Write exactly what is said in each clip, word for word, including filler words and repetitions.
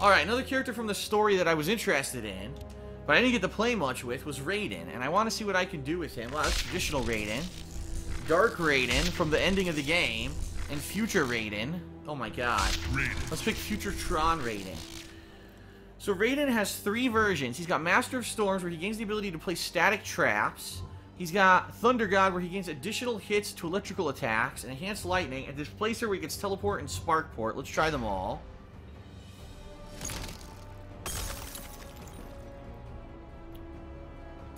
Alright, another character from the story that I was interested in, but I didn't get to play much with, was Raiden. And I want to see what I can do with him. Wow, that's traditional Raiden. Dark Raiden from the ending of the game. And future Raiden. Oh my god. Raiden. Let's pick future Tron Raiden. So Raiden has three versions. He's got Master of Storms, where he gains the ability to place static traps. He's got Thunder God, where he gains additional hits to electrical attacks, and Enhanced Lightning, and Displacer, where he gets Teleport and Spark port. Let's try them all.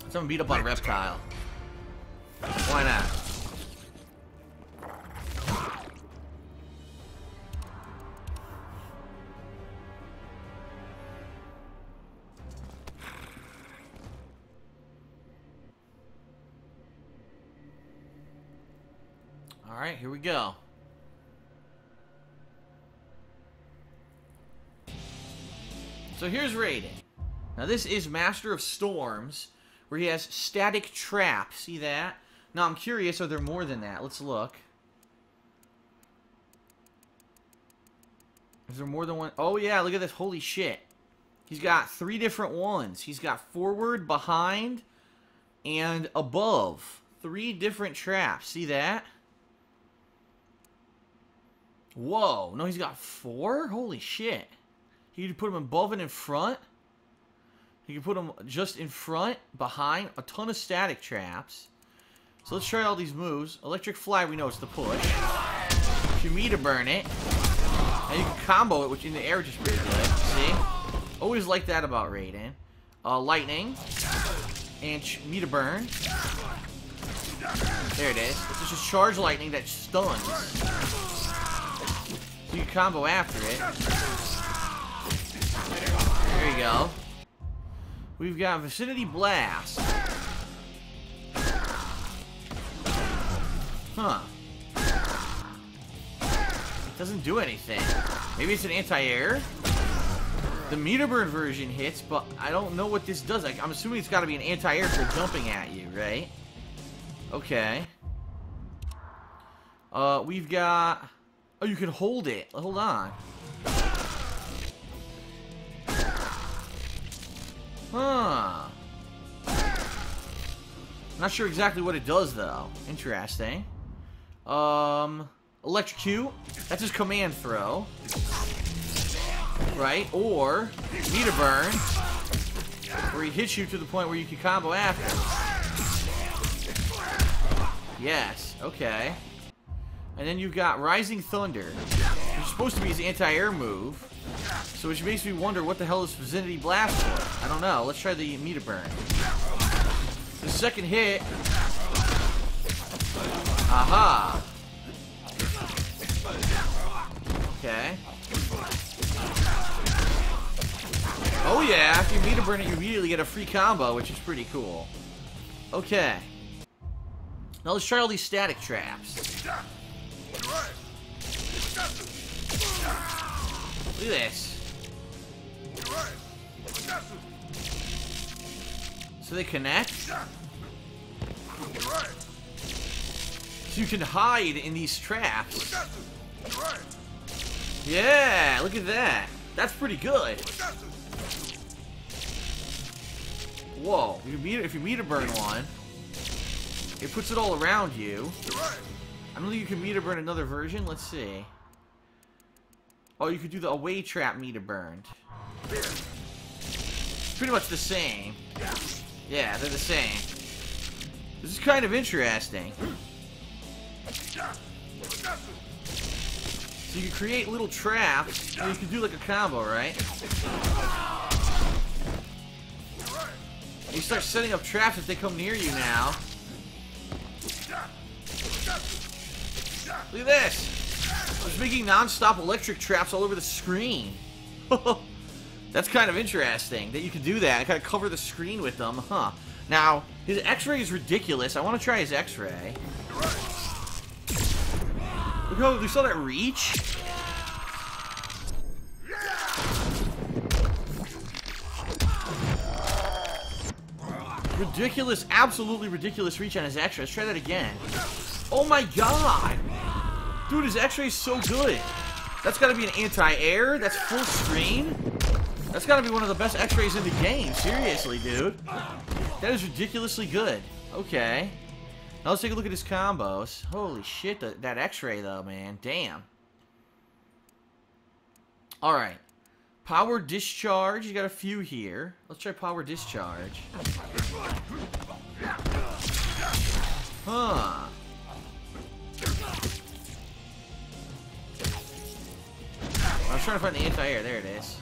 Someone beat up on Reptile. Why not? All right, here we go. So here's Raiden. Now this is Master of Storms, where he has static trap. See that? Now I'm curious, are there more than that? Let's look. Is there more than one? Oh yeah, look at this. Holy shit. He's got three different ones. He's got forward, behind, and above. Three different traps. See that? Whoa. No, he's got four? Holy shit. He could put him above and in front. You can put them just in front, behind, a ton of static traps. So let's try all these moves. Electric Fly, we know it's the push. If you meet to burn it, and you can combo it, which in the air is just pretty good. See? Always like that about Raiden. Uh, lightning. And me to burn. There it is. It's just a charge lightning that stuns. So you can combo after it. There you go. We've got Vicinity Blast. Huh. It doesn't do anything. Maybe it's an anti-air? The meter burn version hits, but I don't know what this does. I'm assuming it's got to be an anti-air for jumping at you, right? Okay. Uh, we've got... Oh, you can hold it. Hold on. Huh. Not sure exactly what it does, though. Interesting. Um, Electrocute. That's his command throw. Right? Or, meter burn. Where he hits you to the point where you can combo after. Yes. Okay. And then you've got Rising Thunder, which is supposed to be his anti-air move. So which makes me wonder what the hell this Vicinity Blast was. I don't know. Let's try the meter burn. The second hit. Aha. Okay. Oh yeah, after you meter burn it, you immediately get a free combo, which is pretty cool. Okay. Now let's try all these static traps. Look at this. So they connect. So you can hide in these traps. Yeah, look at that. That's pretty good. Whoa. You meter, if you meter burn one, it puts it all around you. I don't think you can meter burn another version. Let's see. Oh, you could do the away trap meter burned. Pretty much the same. Yeah, they're the same. This is kind of interesting. So you can create little traps, and you can do like a combo, right? And you start setting up traps if they come near you now. Look at this! I was making non-stop electric traps all over the screen. That's kind of interesting that you could do that. I kind of cover the screen with them, huh? Now, his x-ray is ridiculous. I want to try his x-ray. Look how you saw that reach? Ridiculous, absolutely ridiculous reach on his x-ray. Let's try that again. Oh my god! Dude, his x-ray is so good. That's gotta be an anti-air. That's full screen. That's gotta be one of the best X-rays in the game. Seriously, dude. That is ridiculously good. Okay. Now let's take a look at his combos. Holy shit, the, that X-ray though, man. Damn. Alright. Power Discharge. You got a few here. Let's try Power Discharge. Huh. I was trying to find the anti-air. There it is.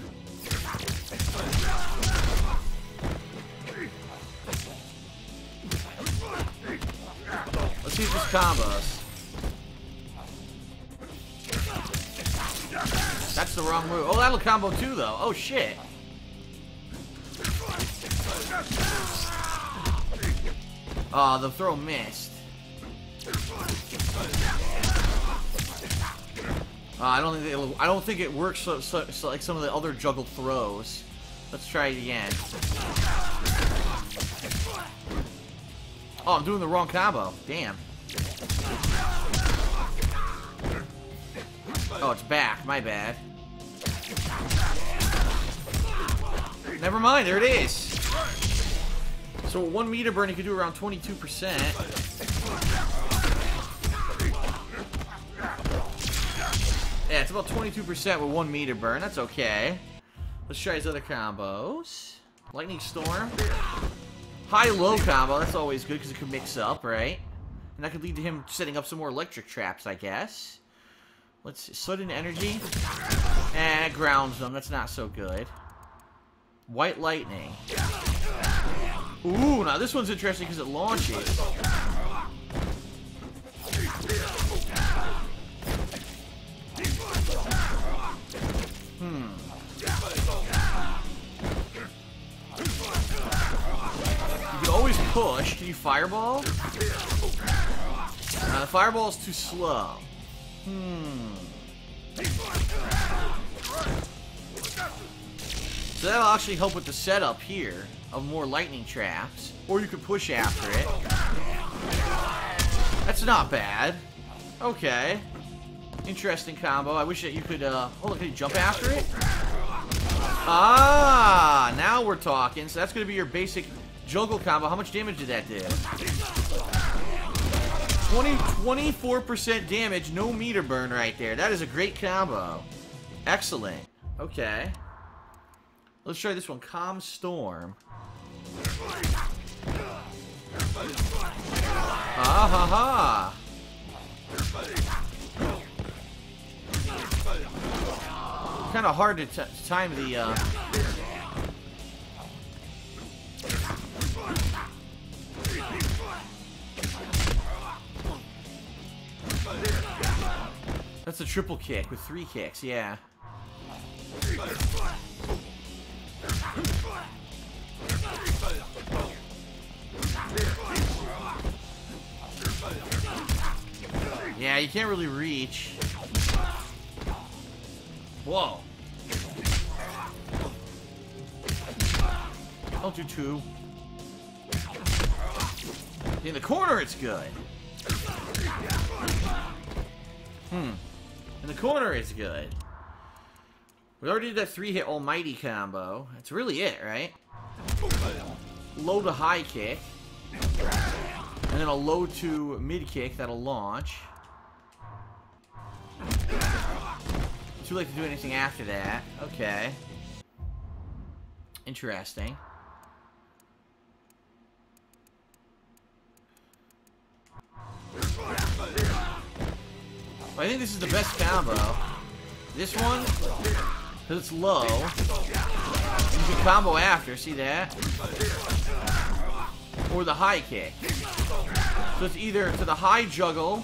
Let's use these combos. That's the wrong move. Oh, that'll combo too, though. Oh, shit. Oh, the throw missed. Uh, I don't think it'll, I don't think it works so, so, so like some of the other juggled throws. Let's try it again. Oh, I'm doing the wrong combo. Damn. Oh, it's back. My bad. Never mind. There it is. So one meter burn, you can do around twenty-two percent. Yeah, it's about twenty-two percent with one meter burn. That's okay. Let's try his other combos. Lightning Storm. High-low combo. That's always good because it can mix up, right? And that could lead to him setting up some more electric traps, I guess. Let's see. Sudden Energy. Eh, it grounds him. That's not so good. White Lightning. Ooh, now this one's interesting because it launches. Push. Can you fireball? Uh, the fireball is too slow. Hmm. So that'll actually help with the setup here of more lightning traps. Or you could push after it. That's not bad. Okay. Interesting combo. I wish that you could, uh... oh, look, can you jump after it? Ah! Now we're talking. So that's going to be your basic juggle combo. How much damage did that do? twenty, twenty-four percent damage, no meter burn right there. That is a great combo. Excellent. Okay. Let's try this one. Calm Storm. Ah, ha, ha. Kind of hard to t time the, uh... That's a triple kick with three kicks, yeah. Yeah, you can't really reach. Whoa. Don't do two. In the corner, it's good. Hmm. In the corner is good. We already did that three-hit almighty combo. That's really it, right? Low to high kick. And then a low to mid kick that'll launch. Too late to do anything after that. Okay. Interesting. I think this is the best combo. This one, because it's low. You can combo after, see that? Or the high kick. So it's either to the high juggle,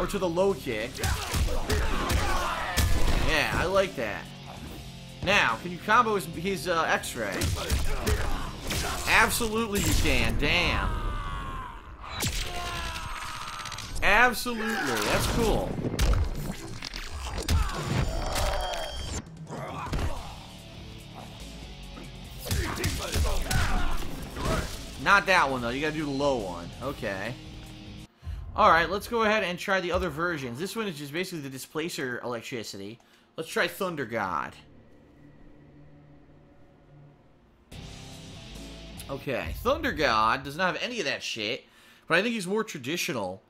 or to the low kick. Yeah, I like that. Now, can you combo his, his uh, X-ray? Absolutely you can, damn. Absolutely, that's cool. Not that one though, you gotta do the low one. Okay. Alright, let's go ahead and try the other versions. This one is just basically the Displacer electricity. Let's try Thunder God. Okay, Thunder God does not have any of that shit, but I think he's more traditional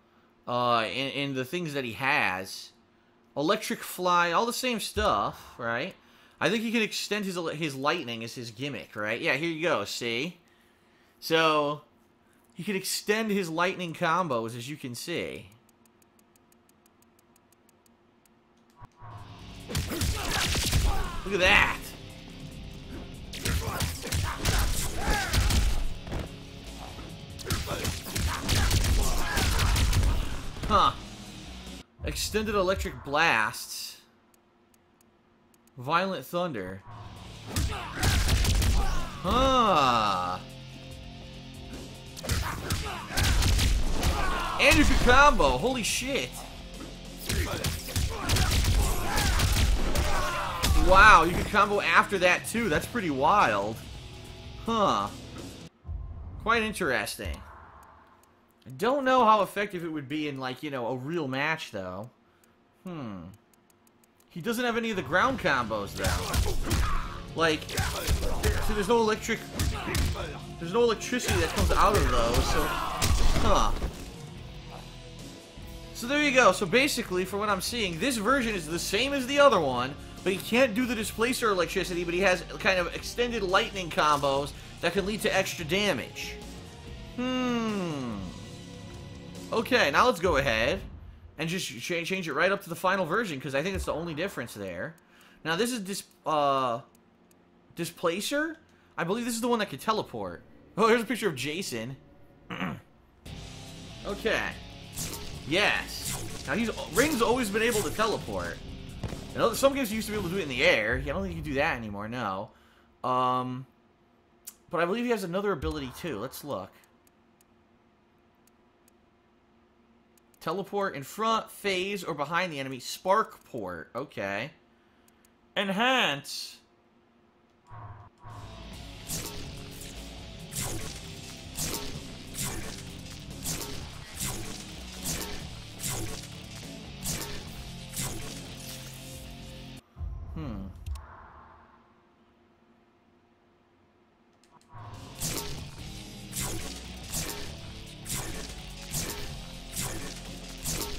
uh, in, in the things that he has. Electric Fly, all the same stuff, right? I think he can extend his his lightning as his gimmick, right? Yeah, here you go, see? So, he can extend his lightning combos, as you can see. Look at that! Huh. Extended electric blasts. Violent thunder. Huh. And you can combo. Holy shit. Wow, you can combo after that too. That's pretty wild. Huh. Quite interesting. I don't know how effective it would be in, like, you know, a real match, though. Hmm. He doesn't have any of the ground combos, though. Like, so there's no electric... There's no electricity that comes out of those, so... Huh. So there you go. So basically, for what I'm seeing, this version is the same as the other one, but he can't do the Displacer electricity, but he has kind of extended lightning combos that can lead to extra damage. Hmm... Okay, now let's go ahead and just ch change it right up to the final version, because I think it's the only difference there. Now, this is dis uh, Displacer? I believe this is the one that could teleport. Oh, here's a picture of Jason. Okay. Yes. Now, he's Raiden's always been able to teleport. You know, some games you used to be able to do it in the air. I don't think you can do that anymore, no. Um, but I believe he has another ability, too. Let's look. Teleport in front, phase, or behind the enemy. Spark port. Okay. Enhance. Hmm.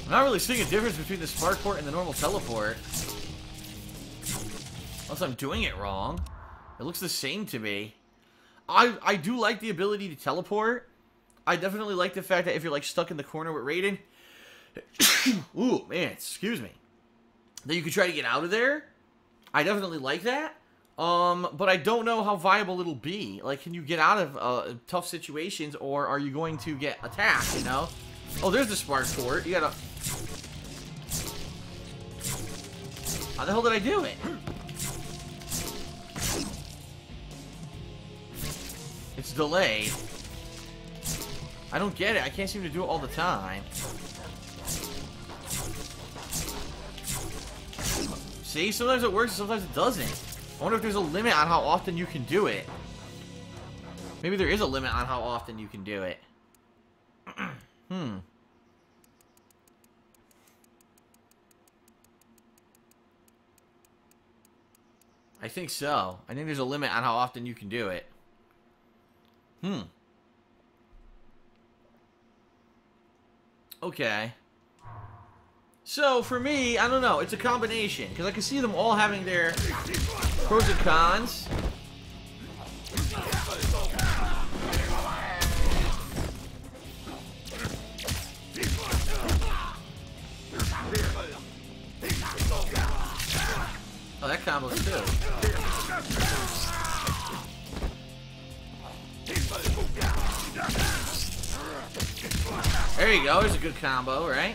I'm not really seeing a difference between the Spark port and the normal teleport. Unless I'm doing it wrong. It looks the same to me. I, I do like the ability to teleport. I definitely like the fact that if you're like stuck in the corner with Raiden... Ooh, man, excuse me. That you could try to get out of there. I definitely like that. Um, but I don't know how viable it'll be. Like, can you get out of uh, tough situations, or are you going to get attacked, you know? Oh, there's the Spark port. You gotta... How the hell did I do it? It's delayed. I don't get it. I can't seem to do it all the time. See? Sometimes it works and sometimes it doesn't. I wonder if there's a limit on how often you can do it. Maybe there is a limit on how often you can do it. Hmm. I think so. I think there's a limit on how often you can do it. Hmm. Okay. So, for me, I don't know. It's a combination. Because I can see them all having their pros and cons. Oh, that combos too. There you go. There's a good combo, right?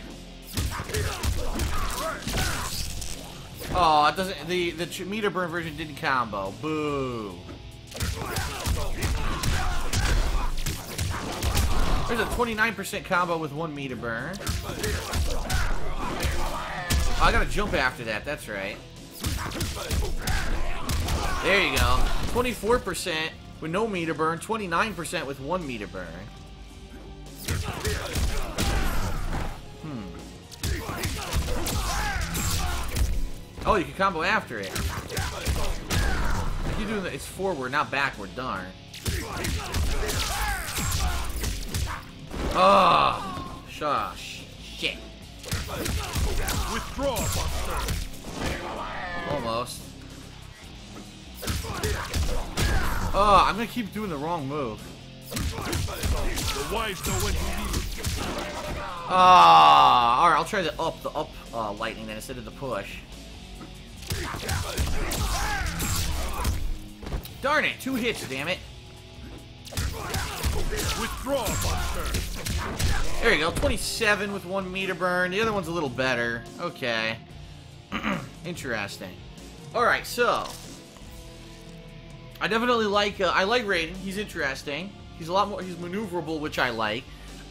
Oh, it doesn't. The the meter burn version didn't combo. Boo. There's a twenty-nine percent combo with one meter burn. Oh, I gotta jump after that. That's right. There you go. twenty-four percent with no meter burn, twenty-nine percent with one meter burn. Oh, you can combo after it. You're doing the, it's forward, not backward. Darn. Oh, shush. Shit. Withdraw, monster. Almost. Oh, I'm gonna keep doing the wrong move. The wives know when to leave. Ah, oh, alright, I'll try the up, the up uh, lightning then instead of the push. Darn it, two hits, damn it. Withdraw, monster. There you go, twenty-seven with one meter burn. The other one's a little better. Okay. Interesting. Alright, so. I definitely like, uh, I like Raiden. He's interesting. He's a lot more, he's maneuverable, which I like.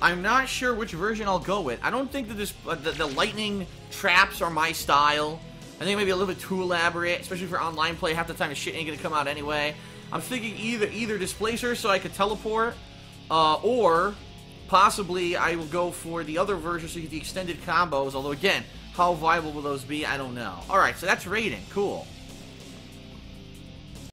I'm not sure which version I'll go with. I don't think that this, uh, the, the lightning traps are my style. I think maybe a little bit too elaborate, especially for online play. Half the time the shit ain't gonna come out anyway. I'm thinking either either Displacer so I could teleport, uh, or possibly I will go for the other version so you get the extended combos. Although again, how viable will those be? I don't know. All right, so that's Raiden. Cool.